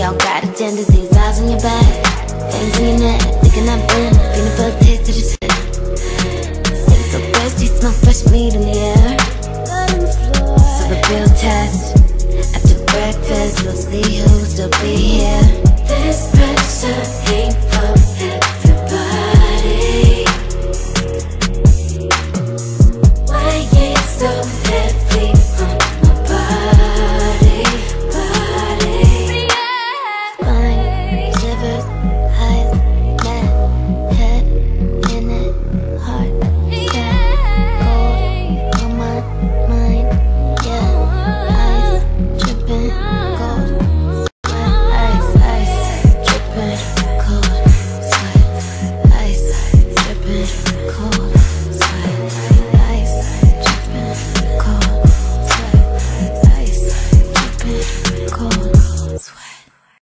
We all got agendas, these eyes on your back, things in your neck.